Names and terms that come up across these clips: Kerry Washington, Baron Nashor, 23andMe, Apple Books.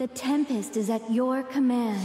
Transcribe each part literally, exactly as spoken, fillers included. The Tempest is at your command.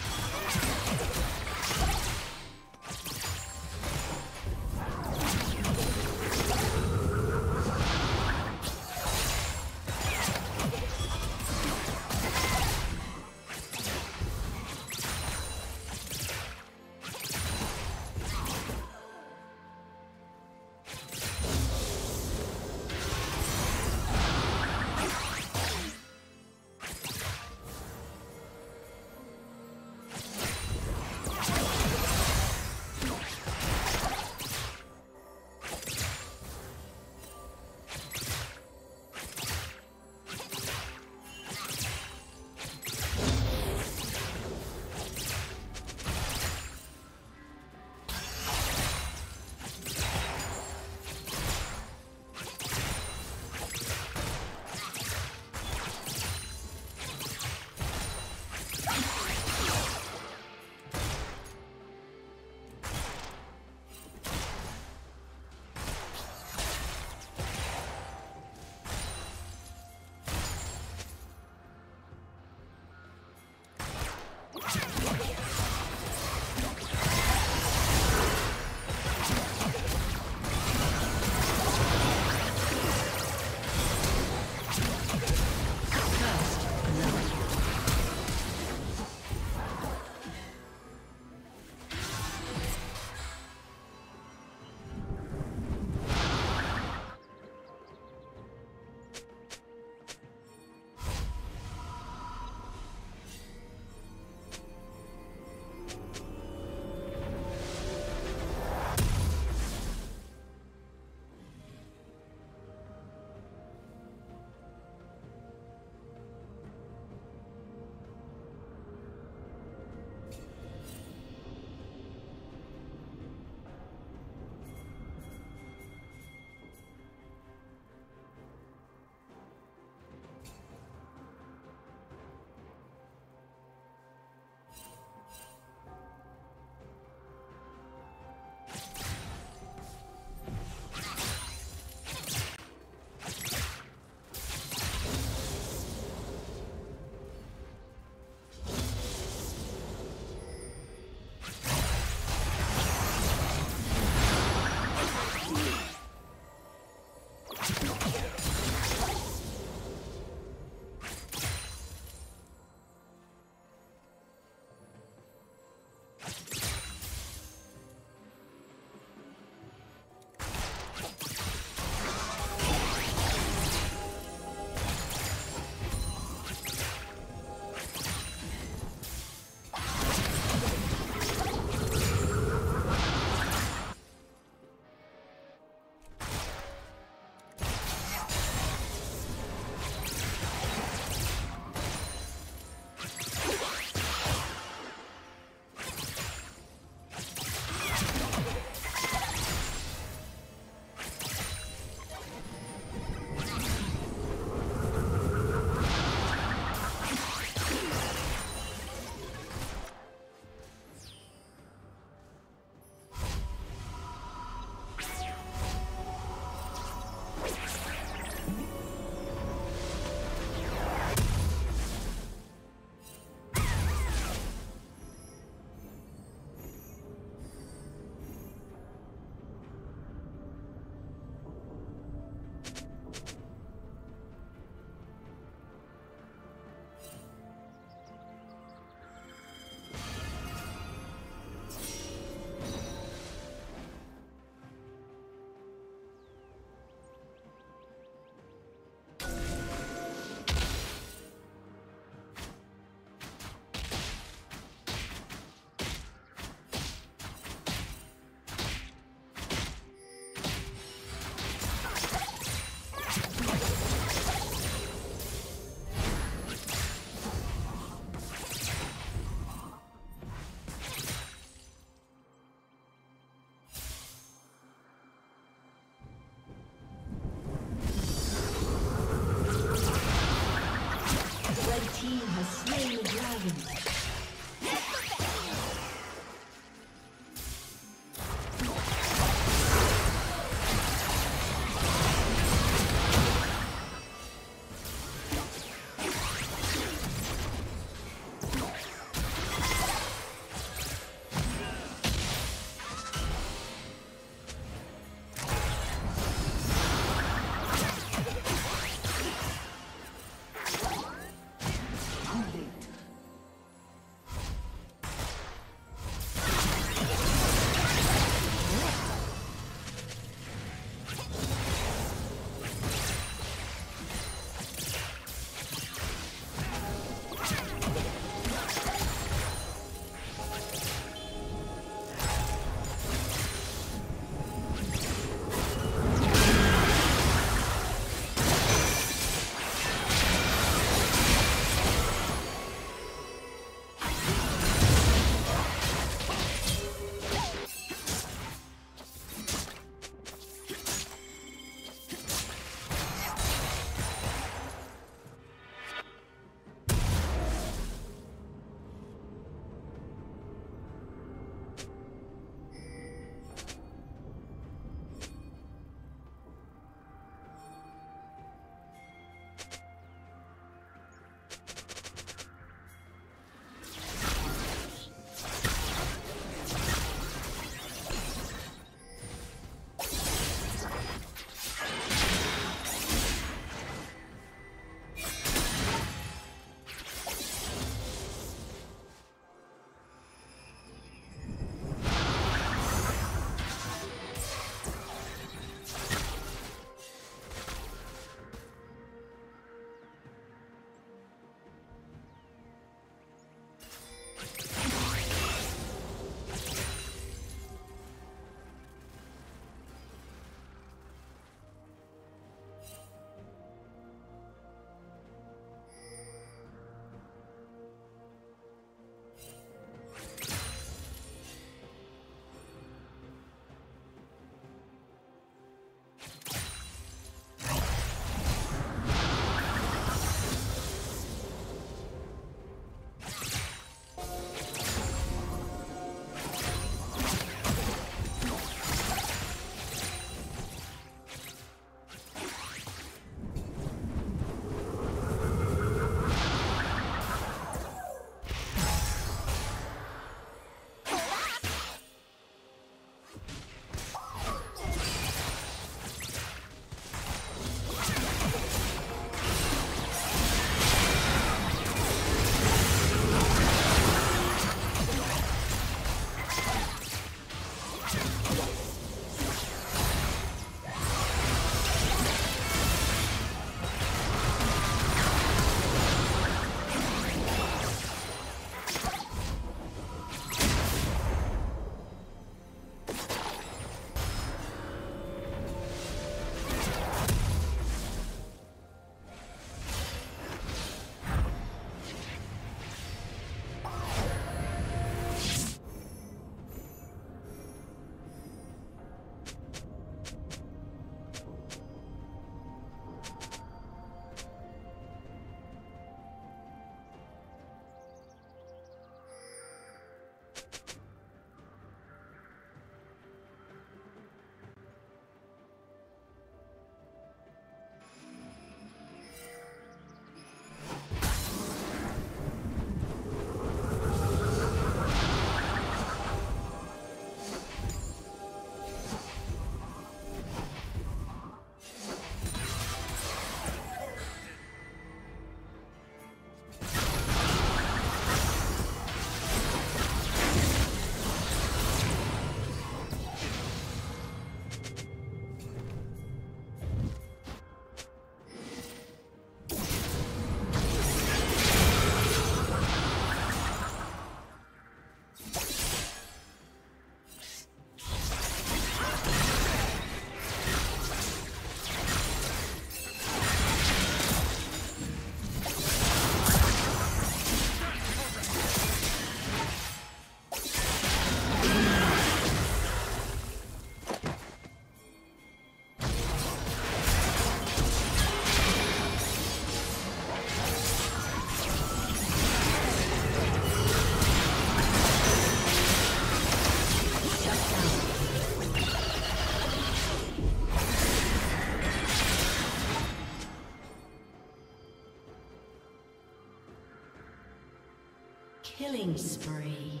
Killing spree.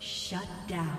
Shut down.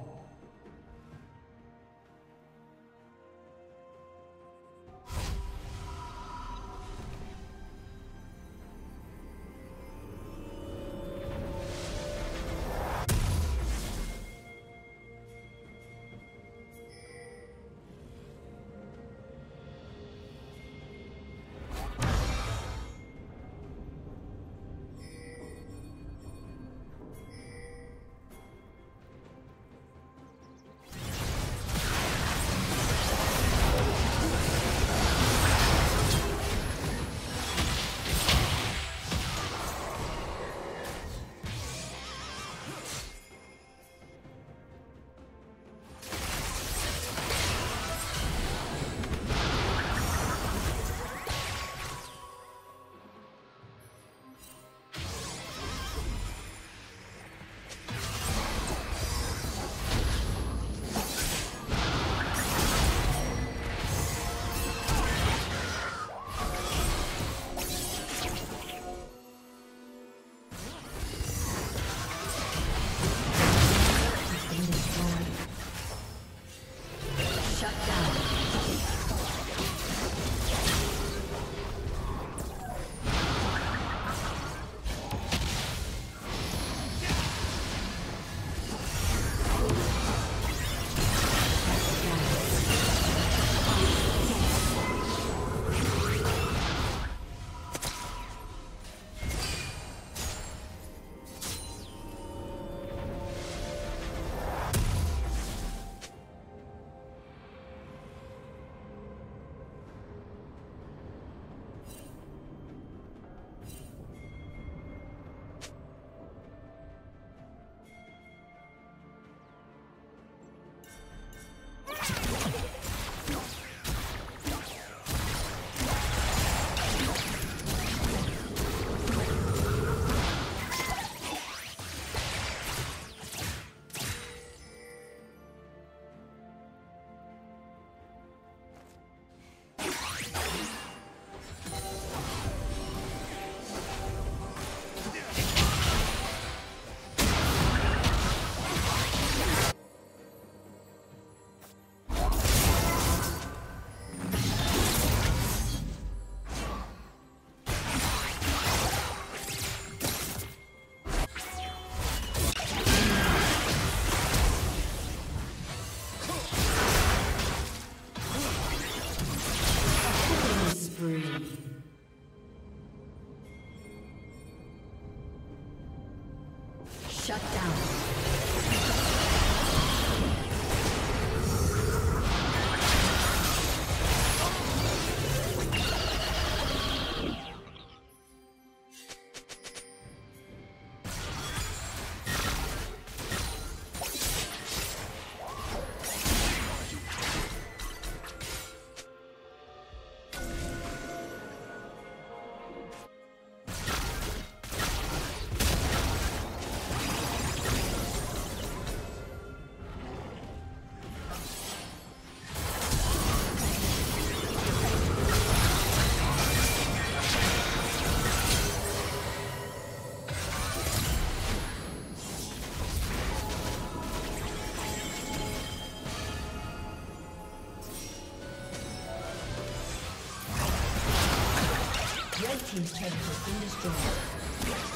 team's turret has been destroyed.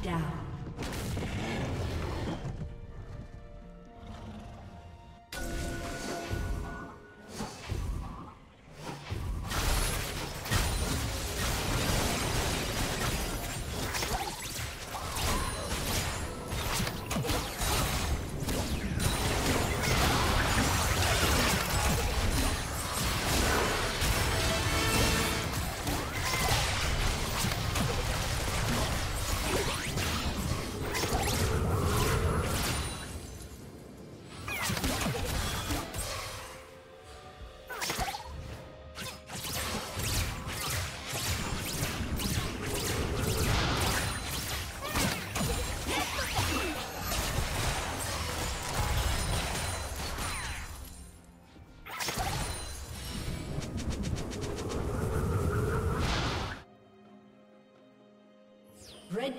Down. Red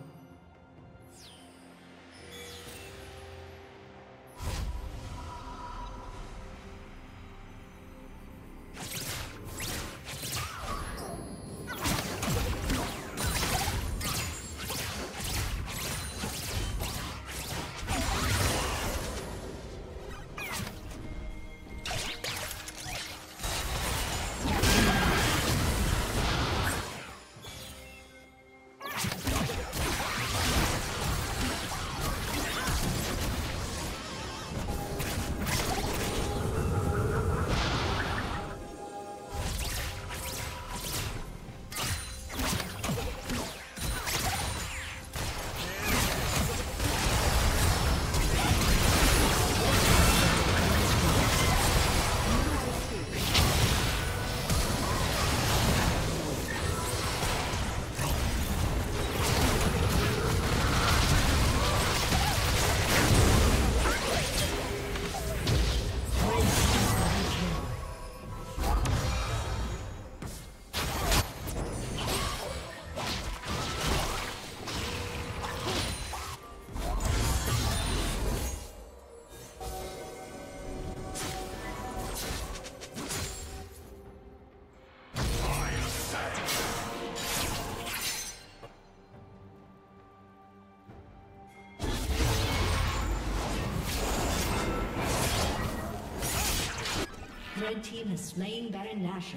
Red team has slain Baron Nashor.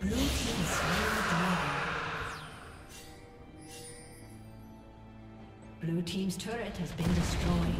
Blue team's turret has been destroyed.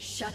Shut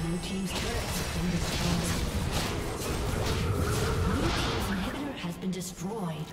Blue team's turret has been destroyed. Blue team's inhibitor has been destroyed.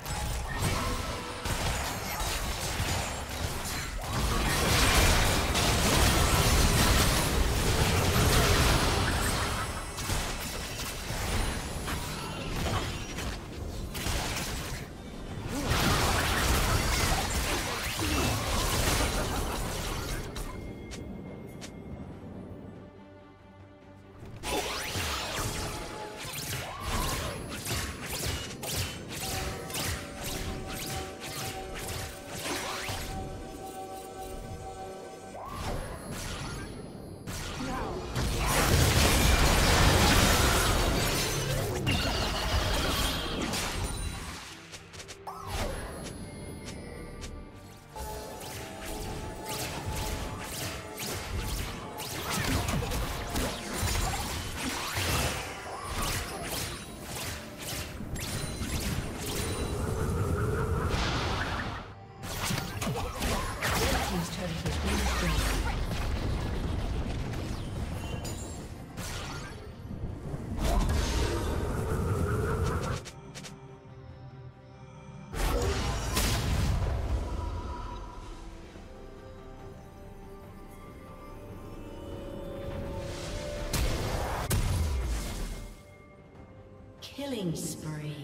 Killing spree.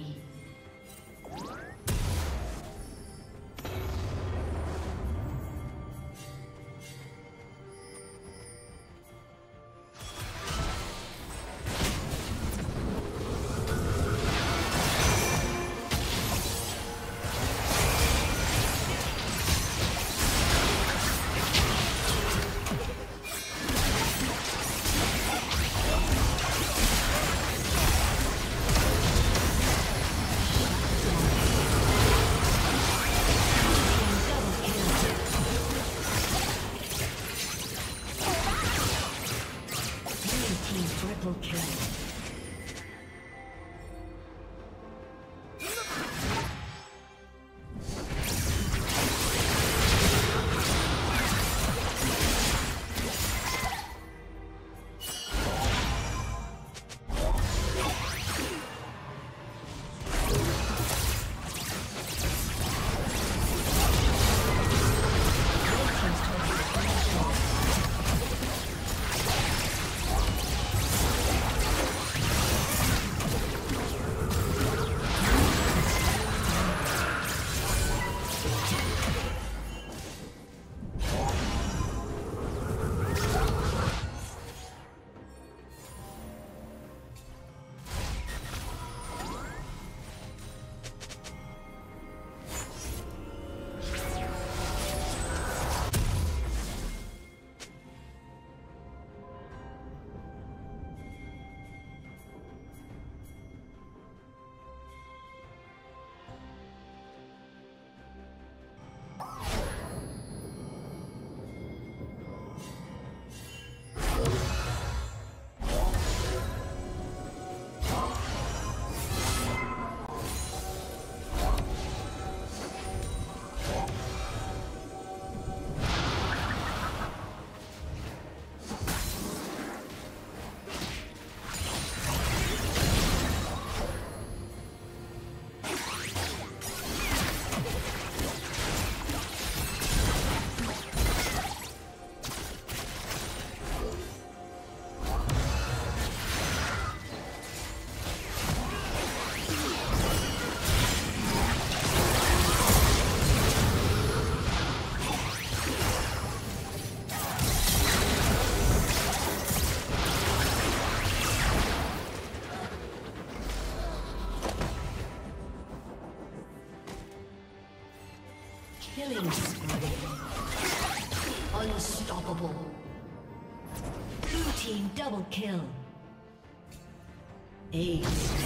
Killing spree. Unstoppable. Blue team double kill. Ace.